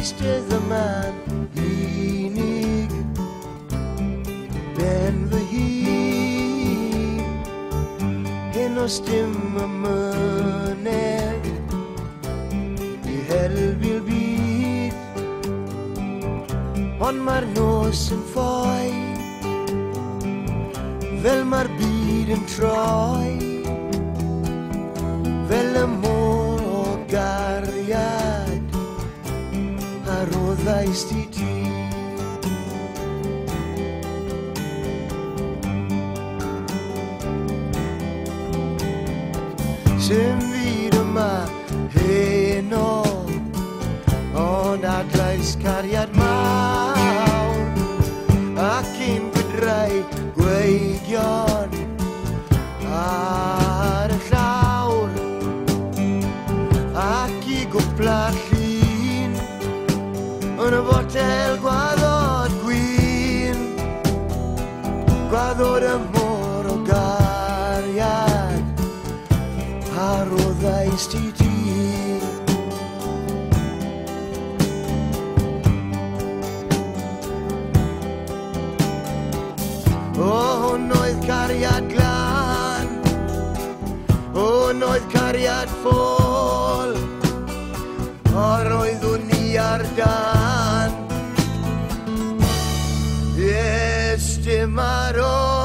hiçce zaman iyilik ben vahim henüzdüm amane dihel bilbit onmar nosen foy velmar biden troy velem môr o gariad Roda istiti Sen vidma heno Ona gleis kariad maur Akim bedrei weigion Archaur Aki goplach Una botel guador queen Guador môr o gariad Haroda istiti Oh noid gariad glan Oh noid gariad fol Haroid uniardan Maro